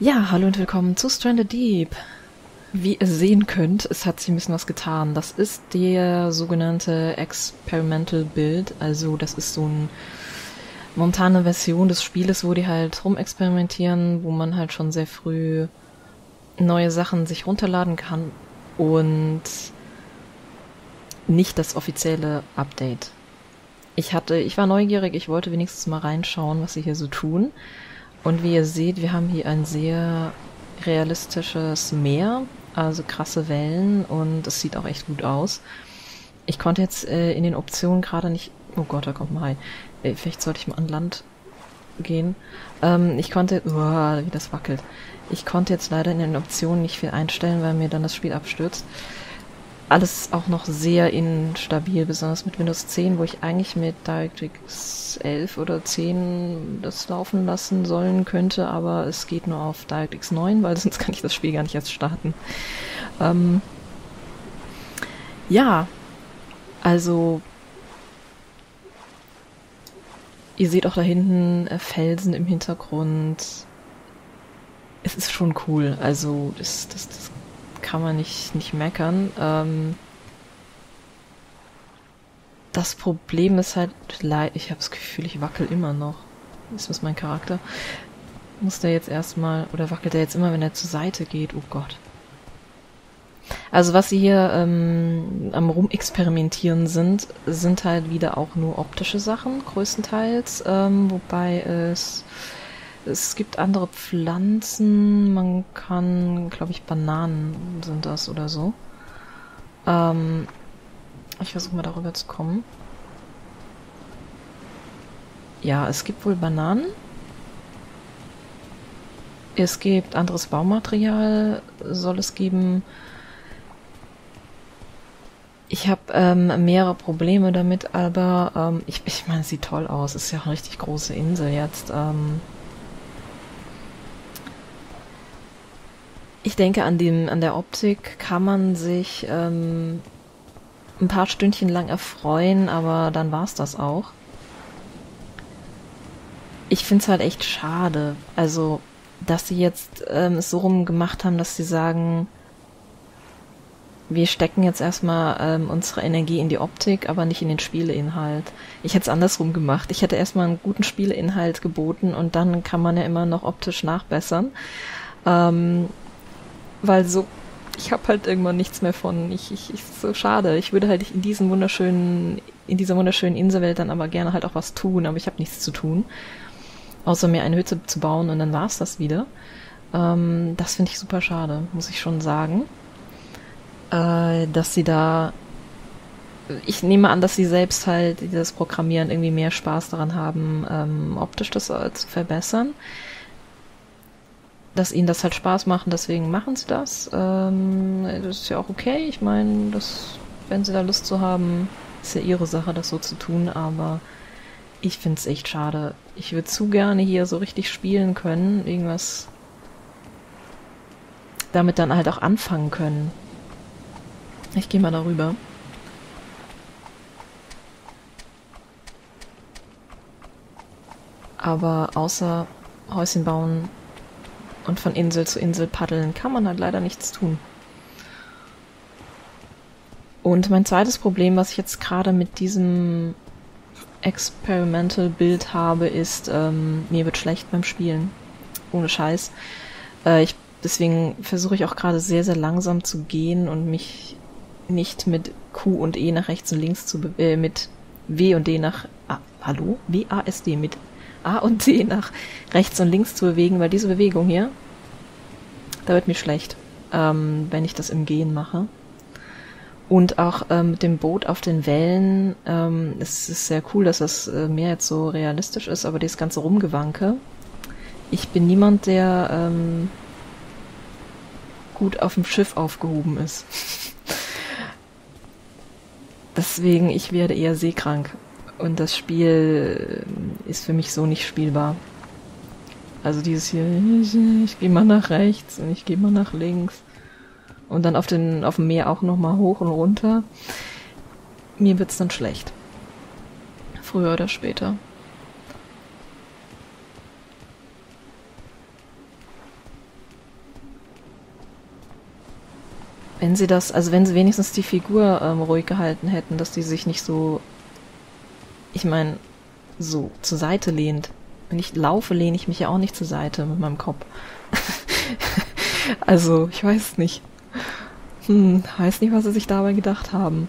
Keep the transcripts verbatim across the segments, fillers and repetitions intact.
Ja, hallo und willkommen zu Stranded Deep. Wie ihr sehen könnt, es hat sich ein bisschen was getan. Das ist der sogenannte Experimental Build, also das ist so eine momentane Version des Spieles, wo die halt rumexperimentieren, wo man halt schon sehr früh neue Sachen sich runterladen kann und nicht das offizielle Update. Ich hatte, ich war neugierig, ich wollte wenigstens mal reinschauen, was sie hier so tun. Und wie ihr seht, wir haben hier ein sehr realistisches Meer, also krasse Wellen, und es sieht auch echt gut aus. Ich konnte jetzt äh, in den Optionen gerade nicht... Oh Gott, da kommt ein Hai. Äh, vielleicht sollte ich mal an Land gehen. Ähm, ich konnte... Uah, wie das wackelt. Ich konnte jetzt leider in den Optionen nicht viel einstellen, weil mir dann das Spiel abstürzt. Alles auch noch sehr instabil, besonders mit Windows zehn, wo ich eigentlich mit DirectX elf oder zehn das laufen lassen sollen könnte, aber es geht nur auf DirectX neun, weil sonst kann ich das Spiel gar nicht erst starten. Ähm, ja, also ihr seht auch da hinten Felsen im Hintergrund. Es ist schon cool, also das, das, das kann man nicht, nicht meckern. Ähm, das Problem ist halt, ich habe das Gefühl, ich wackel immer noch. Das ist mein Charakter. Muss der jetzt erstmal, oder wackelt der jetzt immer, wenn er zur Seite geht? Oh Gott. Also was sie hier ähm, am Rumexperimentieren sind, sind halt wieder auch nur optische Sachen, größtenteils. Ähm, wobei es... Es gibt andere Pflanzen, man kann, glaube ich, Bananen sind das oder so. Ähm, ich versuche mal darüber zu kommen. Ja, es gibt wohl Bananen. Es gibt anderes Baumaterial, soll es geben. Ich habe ähm, mehrere Probleme damit, aber ähm, ich, ich meine, es sieht toll aus. Es ist ja eine richtig große Insel jetzt. Ähm, Ich denke, an dem, an der Optik kann man sich ähm, ein paar Stündchen lang erfreuen, aber dann war's das auch. Ich find's halt echt schade, also, dass sie jetzt ähm, es so rum gemacht haben, dass sie sagen, wir stecken jetzt erstmal ähm, unsere Energie in die Optik, aber nicht in den Spieleinhalt. Ich hätte es andersrum gemacht. Ich hätte erstmal einen guten Spieleinhalt geboten und dann kann man ja immer noch optisch nachbessern. Ähm, Weil so, ich habe halt irgendwann nichts mehr von. Ich, ich, ich, so schade. Ich würde halt in diesem wunderschönen, in dieser wunderschönen Inselwelt dann aber gerne halt auch was tun, aber ich habe nichts zu tun. Außer mir eine Hütte zu bauen und dann war es das wieder. Ähm, das finde ich super schade, muss ich schon sagen. Äh, dass sie da, ich nehme an, dass sie selbst halt das Programmieren irgendwie mehr Spaß daran haben, ähm, optisch das zu verbessern. Dass ihnen das halt Spaß macht, deswegen machen sie das. Ähm, das ist ja auch okay. Ich meine, das, wenn sie da Lust zu haben, ist ja ihre Sache, das so zu tun, aber ich finde es echt schade. Ich würde zu gerne hier so richtig spielen können, irgendwas damit dann halt auch anfangen können. Ich gehe mal darüber. Aber außer Häuschen bauen und von Insel zu Insel paddeln kann man halt leider nichts tun. Und mein zweites Problem, was ich jetzt gerade mit diesem Experimental-Bild habe, ist, ähm, mir wird schlecht beim Spielen. Ohne Scheiß. Äh, ich, deswegen versuche ich auch gerade sehr, sehr langsam zu gehen und mich nicht mit Q und E nach rechts und links zu bewegen, äh, mit W und D nach... Ah, hallo? W A S D mit A und D nach rechts und links zu bewegen, weil diese Bewegung hier, da wird mir schlecht, ähm, wenn ich das im Gehen mache. Und auch ähm, mit dem Boot auf den Wellen, ähm, es ist sehr cool, dass das Meer jetzt so realistisch ist, aber dieses ganze Rumgewanke, ich bin niemand, der ähm, gut auf dem Schiff aufgehoben ist. Deswegen, ich werde eher seekrank. Und das Spiel ist für mich so nicht spielbar. Also dieses hier, ich, ich gehe mal nach rechts und ich gehe mal nach links. Und dann auf, den, auf dem Meer auch nochmal hoch und runter. Mir wird's dann schlecht. Früher oder später. Wenn sie das, also wenn sie wenigstens die Figur ähm, ruhig gehalten hätten, dass die sich nicht so, ich meine, so zur Seite lehnt. Wenn ich laufe, lehne ich mich ja auch nicht zur Seite mit meinem Kopf. Also, ich weiß nicht. Hm, weiß nicht, was sie sich dabei gedacht haben.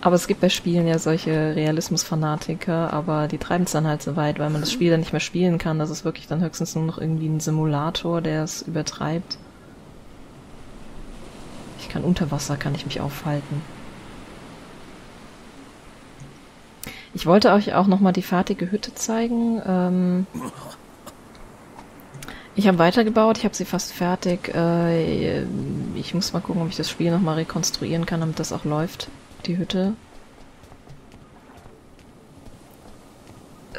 Aber es gibt bei Spielen ja solche Realismusfanatiker, aber die treiben es dann halt so weit, weil man das Spiel dann nicht mehr spielen kann. Das ist wirklich dann höchstens nur noch irgendwie ein Simulator, der es übertreibt. Ich kann unter Wasser, kann ich mich aufhalten. Ich wollte euch auch nochmal die fertige Hütte zeigen. Ähm ich habe weitergebaut, ich habe sie fast fertig. Äh, ich muss mal gucken, ob ich das Spiel nochmal rekonstruieren kann, damit das auch läuft, die Hütte.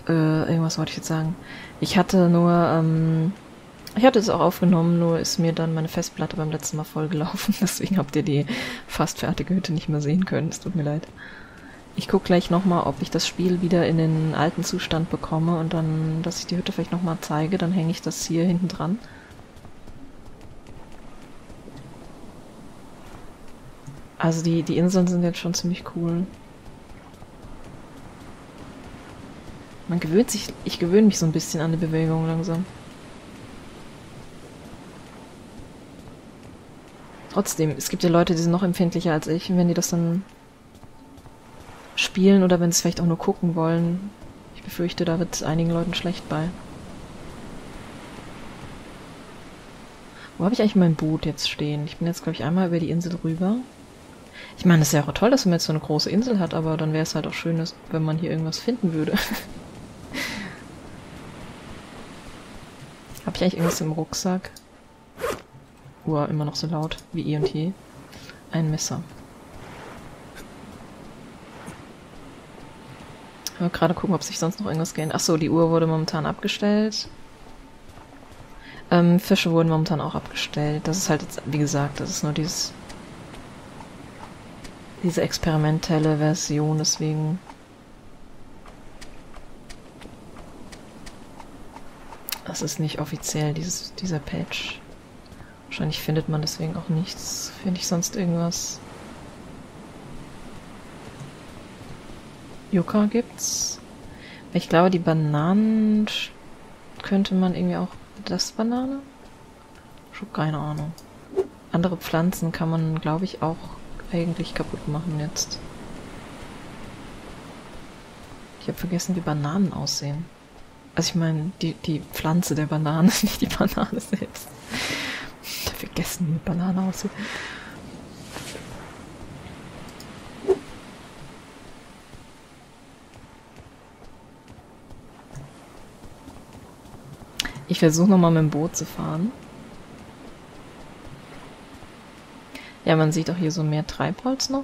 Äh, irgendwas wollte ich jetzt sagen. Ich hatte nur, ähm ich hatte es auch aufgenommen, nur ist mir dann meine Festplatte beim letzten Mal vollgelaufen. Deswegen habt ihr die fast fertige Hütte nicht mehr sehen können. Es tut mir leid. Ich gucke gleich nochmal, ob ich das Spiel wieder in den alten Zustand bekomme und dann, dass ich die Hütte vielleicht nochmal zeige, dann hänge ich das hier hinten dran. Also die, die Inseln sind jetzt schon ziemlich cool. Man gewöhnt sich, ich gewöhne mich so ein bisschen an die Bewegung langsam. Trotzdem, es gibt ja Leute, die sind noch empfindlicher als ich und wenn die das dann spielen oder wenn sie es vielleicht auch nur gucken wollen. Ich befürchte, da wird es einigen Leuten schlecht bei. Wo habe ich eigentlich mein Boot jetzt stehen? Ich bin jetzt, glaube ich, einmal über die Insel rüber. Ich meine, es ist ja auch toll, dass man jetzt so eine große Insel hat, aber dann wäre es halt auch schön, dass, wenn man hier irgendwas finden würde. Habe ich eigentlich irgendwas im Rucksack? Uah, immer noch so laut wie eh und je. Ein Messer. Gerade gucken, ob sich sonst noch irgendwas geändert. Achso, die Uhr wurde momentan abgestellt. Ähm, Fische wurden momentan auch abgestellt. Das ist halt jetzt, wie gesagt, das ist nur dieses, diese experimentelle Version, deswegen. Das ist nicht offiziell, dieses, dieser Patch. Wahrscheinlich findet man deswegen auch nichts. Finde ich sonst irgendwas. Yucca gibt's. Ich glaube, die Bananen könnte man irgendwie auch... Das Banane? Ich habe keine Ahnung. Andere Pflanzen kann man, glaube ich, auch eigentlich kaputt machen jetzt. Ich habe vergessen, wie Bananen aussehen. Also ich meine, die, die Pflanze der Banane, nicht die Banane selbst. Ich habe vergessen, wie Banane aussieht. Ich versuche nochmal mit dem Boot zu fahren. Ja, man sieht auch hier so mehr Treibholz noch.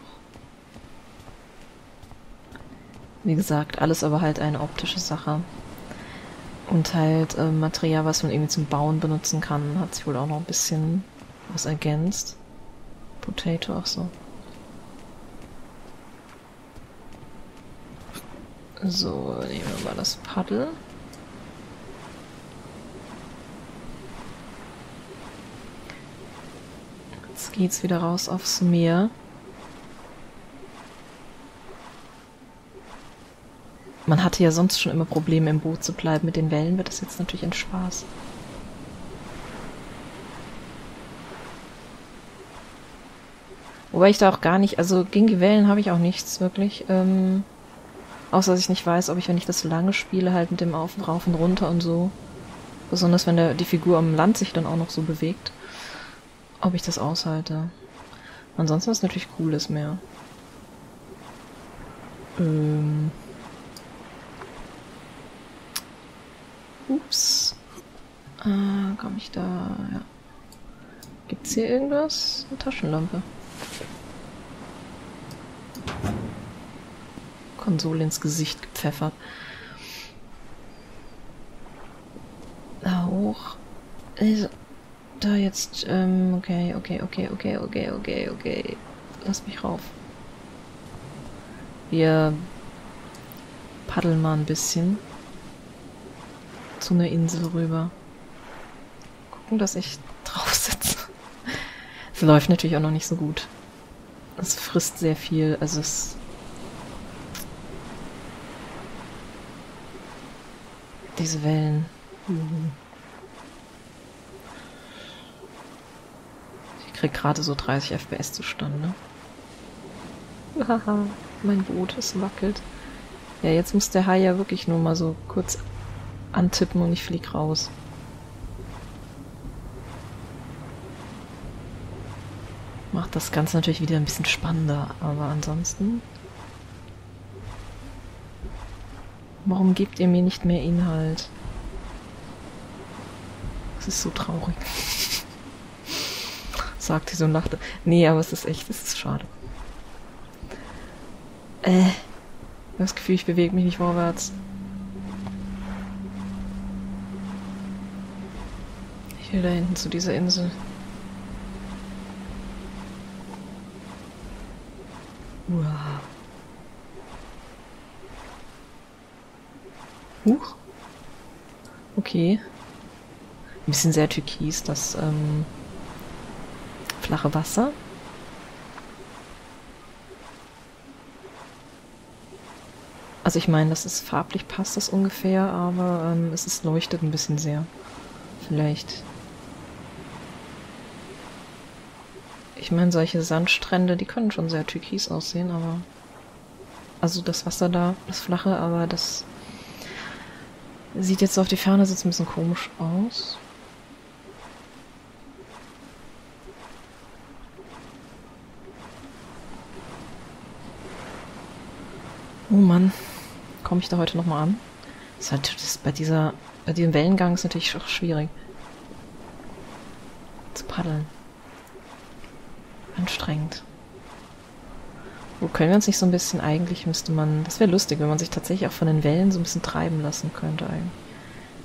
Wie gesagt, alles aber halt eine optische Sache. Und halt äh, Material, was man irgendwie zum Bauen benutzen kann, hat sich wohl auch noch ein bisschen was ergänzt. Potato, ach so. So, nehmen wir mal das Paddel. Geht's wieder raus aufs Meer. Man hatte ja sonst schon immer Probleme, im Boot zu bleiben. Mit den Wellen wird das jetzt natürlich ein Spaß. Wobei ich da auch gar nicht... Also gegen die Wellen habe ich auch nichts, wirklich. Ähm, außer, dass ich nicht weiß, ob ich, wenn ich das so lange spiele, halt mit dem Auf und Rauf und Runter und so. Besonders, wenn der, die Figur am Land sich dann auch noch so bewegt. Ob ich das aushalte. Ansonsten ist natürlich cooles Meer. Ähm. Ups. Äh, komm ich da... Ja. Gibt's hier irgendwas? Eine Taschenlampe. Konsole ins Gesicht gepfeffert. Da hoch. Also. Da jetzt, ähm, okay, okay, okay, okay, okay, okay, okay. Lass mich rauf. Wir paddeln mal ein bisschen zu einer Insel rüber. gucken, dass ich drauf sitze. Es läuft natürlich auch noch nicht so gut. Es frisst sehr viel, also es... Diese Wellen. Mhm. Ich krieg gerade so dreißig F P S zustande. Haha, mein Boot, es wackelt. Ja, jetzt muss der Hai ja wirklich nur mal so kurz antippen und ich flieg raus. Macht das Ganze natürlich wieder ein bisschen spannender, aber ansonsten... Warum gebt ihr mir nicht mehr Inhalt? Das ist so traurig. Sagt sie so und lachte. Nee, aber es ist echt, es ist schade. Äh, ich habe das Gefühl, ich bewege mich nicht vorwärts. Ich will da hinten zu dieser Insel. Wow. Huch. Okay. Ein bisschen sehr türkis, das ähm, flache Wasser. Also ich meine, das ist farblich, passt das ungefähr, aber ähm, es ist leuchtet ein bisschen sehr. Vielleicht. Ich meine, solche Sandstrände, die können schon sehr türkis aussehen, aber... Also das Wasser da, das flache, aber das... Sieht jetzt auf die Ferne jetzt ein bisschen komisch aus. Oh Mann, komme ich da heute nochmal an? Das ist halt, das ist bei dieser, bei diesem Wellengang ist natürlich auch schwierig zu paddeln. Anstrengend. Wo können wir uns nicht so ein bisschen, eigentlich müsste man, das wäre lustig, wenn man sich tatsächlich auch von den Wellen so ein bisschen treiben lassen könnte eigentlich.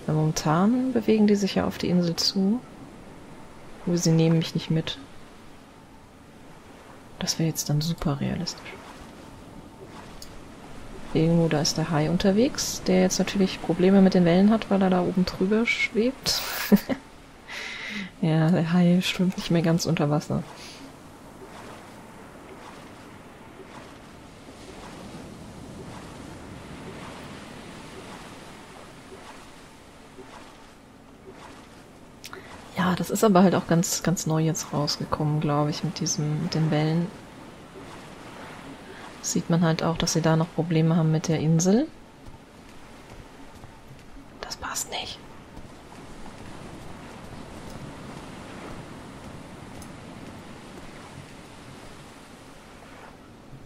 Weil momentan bewegen die sich ja auf die Insel zu, aber sie nehmen mich nicht mit. Das wäre jetzt dann super realistisch. Irgendwo da ist der Hai unterwegs, der jetzt natürlich Probleme mit den Wellen hat, weil er da oben drüber schwebt. Ja, der Hai schwimmt nicht mehr ganz unter Wasser. Das ist aber halt auch ganz, ganz neu jetzt rausgekommen, glaube ich, mit diesem, mit den Wellen. Sieht man halt auch, dass sie da noch Probleme haben mit der Insel. Das passt nicht.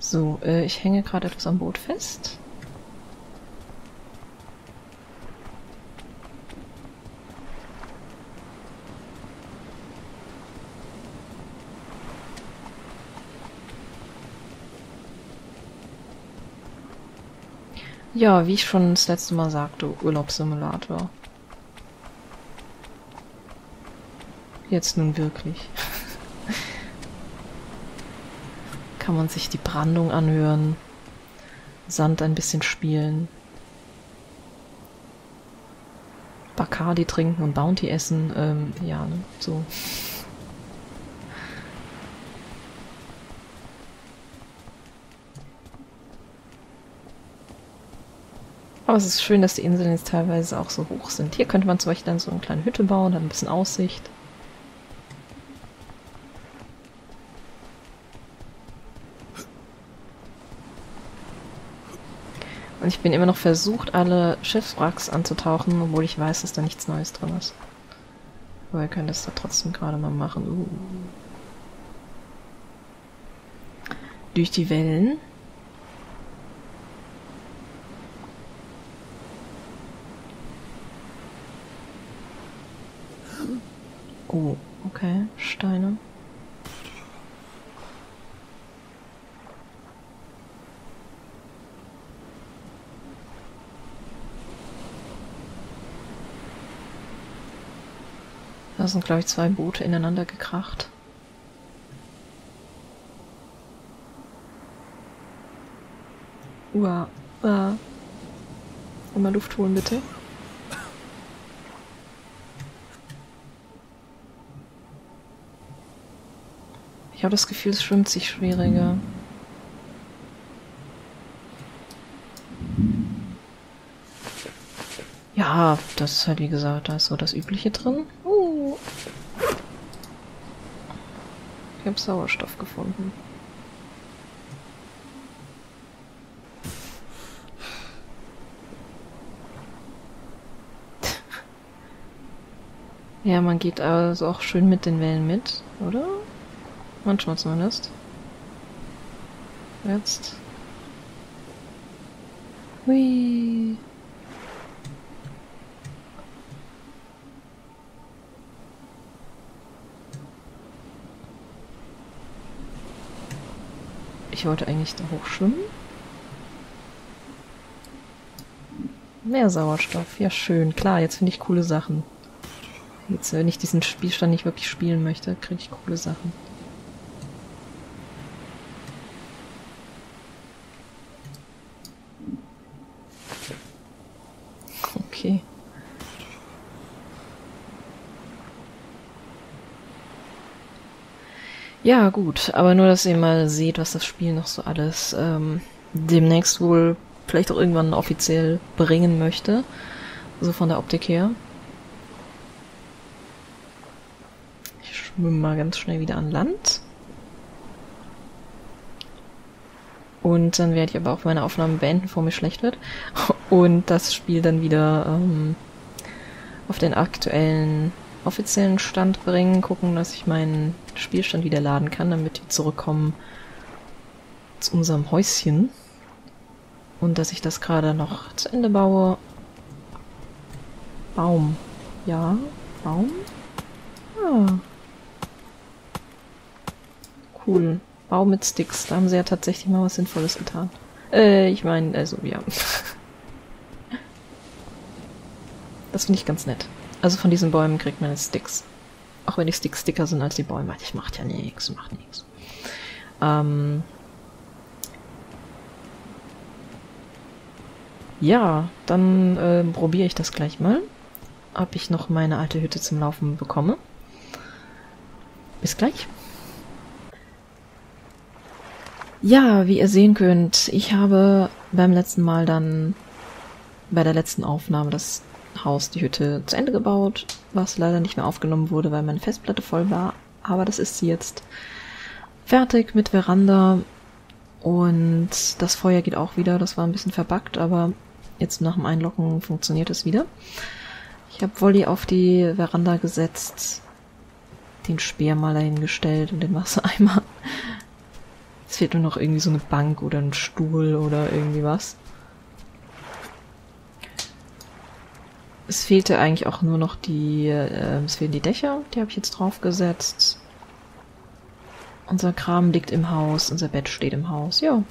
So, äh, ich hänge gerade etwas am Boot fest. Ja, wie ich schon das letzte Mal sagte, Urlaubssimulator. Jetzt nun wirklich. Kann man sich die Brandung anhören, Sand ein bisschen spielen, Bacardi trinken und Bounty essen, ähm, ja, ne, so. Aber es ist schön, dass die Inseln jetzt teilweise auch so hoch sind. Hier könnte man zum Beispiel dann so eine kleine Hütte bauen, dann ein bisschen Aussicht. Und ich bin immer noch versucht, alle Schiffswracks anzutauchen, obwohl ich weiß, dass da nichts Neues drin ist. Aber wir können das da trotzdem gerade mal machen. Uh. Durch die Wellen. Oh, okay, Steine. Da sind, glaube ich, zwei Boote ineinander gekracht. Uah, uah. Immer Luft holen, bitte. Ich habe das Gefühl, es schwimmt sich schwieriger. Ja, das ist halt wie gesagt, da ist so das Übliche drin. Uh. Ich habe Sauerstoff gefunden. Ja, man geht also auch schön mit den Wellen mit, oder? Manchmal zumindest. Jetzt. Hui. Ich wollte eigentlich da hochschwimmen. Mehr Sauerstoff. Ja, schön. Klar, jetzt finde ich coole Sachen. Jetzt, wenn ich diesen Spielstand nicht wirklich spielen möchte, kriege ich coole Sachen. Okay. Ja, gut. Aber nur, dass ihr mal seht, was das Spiel noch so alles ähm, demnächst wohl vielleicht auch irgendwann offiziell bringen möchte. So von der Optik her. Mal ganz schnell wieder an Land. Und dann werde ich aber auch meine Aufnahmen beenden, bevor mir schlecht wird. Und das Spiel dann wieder ähm, auf den aktuellen offiziellen Stand bringen. Gucken, dass ich meinen Spielstand wieder laden kann, damit die zurückkommen zu unserem Häuschen. Und dass ich das gerade noch zu Ende baue. Baum. Ja, Baum. Ah. Cool. Bau mit Sticks. Da haben sie ja tatsächlich mal was Sinnvolles getan. Äh, ich meine, also, ja. Das finde ich ganz nett. Also von diesen Bäumen kriegt man jetzt Sticks. Auch wenn die Sticks dicker sind als die Bäume. Ich mache ja nichts, macht nichts. Ähm. Ja, dann äh, probiere ich das gleich mal. Ob ich noch meine alte Hütte zum Laufen bekomme. Bis gleich. Ja, wie ihr sehen könnt, ich habe beim letzten Mal dann bei der letzten Aufnahme das Haus, die Hütte, zu Ende gebaut, was leider nicht mehr aufgenommen wurde, weil meine Festplatte voll war. Aber das ist sie jetzt fertig mit Veranda und das Feuer geht auch wieder. Das war ein bisschen verbuggt, aber jetzt nach dem Einloggen funktioniert es wieder. Ich habe Wolli auf die Veranda gesetzt, den Speer mal dahingestellt und den Wassereimer. Es fehlt nur noch irgendwie so eine Bank oder ein Stuhl oder irgendwie was. Es fehlte eigentlich auch nur noch die, äh, es fehlen die Dächer, die habe ich jetzt draufgesetzt. Unser Kram liegt im Haus, unser Bett steht im Haus, ja.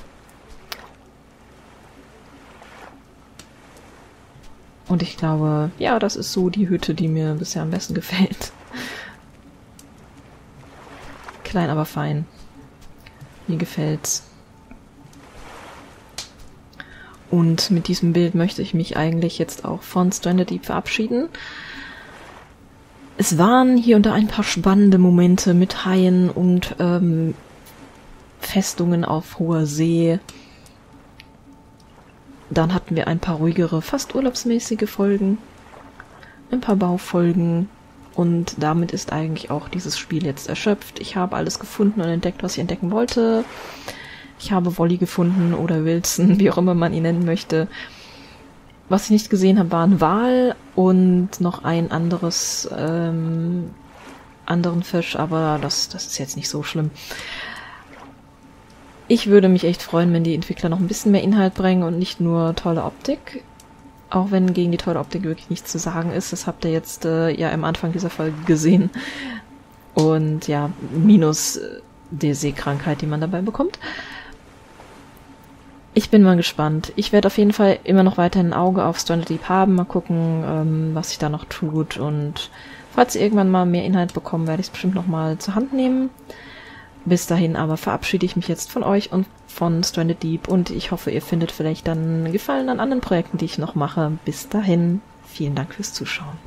Und ich glaube, ja, das ist so die Hütte, die mir bisher am besten gefällt. Klein, aber fein. Mir gefällt's. Und mit diesem Bild möchte ich mich eigentlich jetzt auch von Stranded Deep verabschieden. Es waren hier und da ein paar spannende Momente mit Haien und ähm, Festungen auf hoher See. Dann hatten wir ein paar ruhigere, fast urlaubsmäßige Folgen. Ein paar Baufolgen. Und damit ist eigentlich auch dieses Spiel jetzt erschöpft. Ich habe alles gefunden und entdeckt, was ich entdecken wollte. Ich habe Wolli gefunden oder Wilson, wie auch immer man ihn nennen möchte. Was ich nicht gesehen habe, war ein Wal und noch ein anderes, ähm, anderen Fisch, aber das, das ist jetzt nicht so schlimm. Ich würde mich echt freuen, wenn die Entwickler noch ein bisschen mehr Inhalt bringen und nicht nur tolle Optik. Auch wenn gegen die tolle Optik wirklich nichts zu sagen ist. Das habt ihr jetzt äh, ja am Anfang dieser Folge gesehen. Und ja, minus äh, die Seekrankheit, die man dabei bekommt. Ich bin mal gespannt. Ich werde auf jeden Fall immer noch weiterhin ein Auge auf Stranded Deep haben. Mal gucken, ähm, was sich da noch tut. Und falls ihr irgendwann mal mehr Inhalt bekommen, werde ich es bestimmt nochmal zur Hand nehmen. Bis dahin aber verabschiede ich mich jetzt von euch und von Stranded Deep und ich hoffe, ihr findet vielleicht dann Gefallen an anderen Projekten, die ich noch mache. Bis dahin, vielen Dank fürs Zuschauen.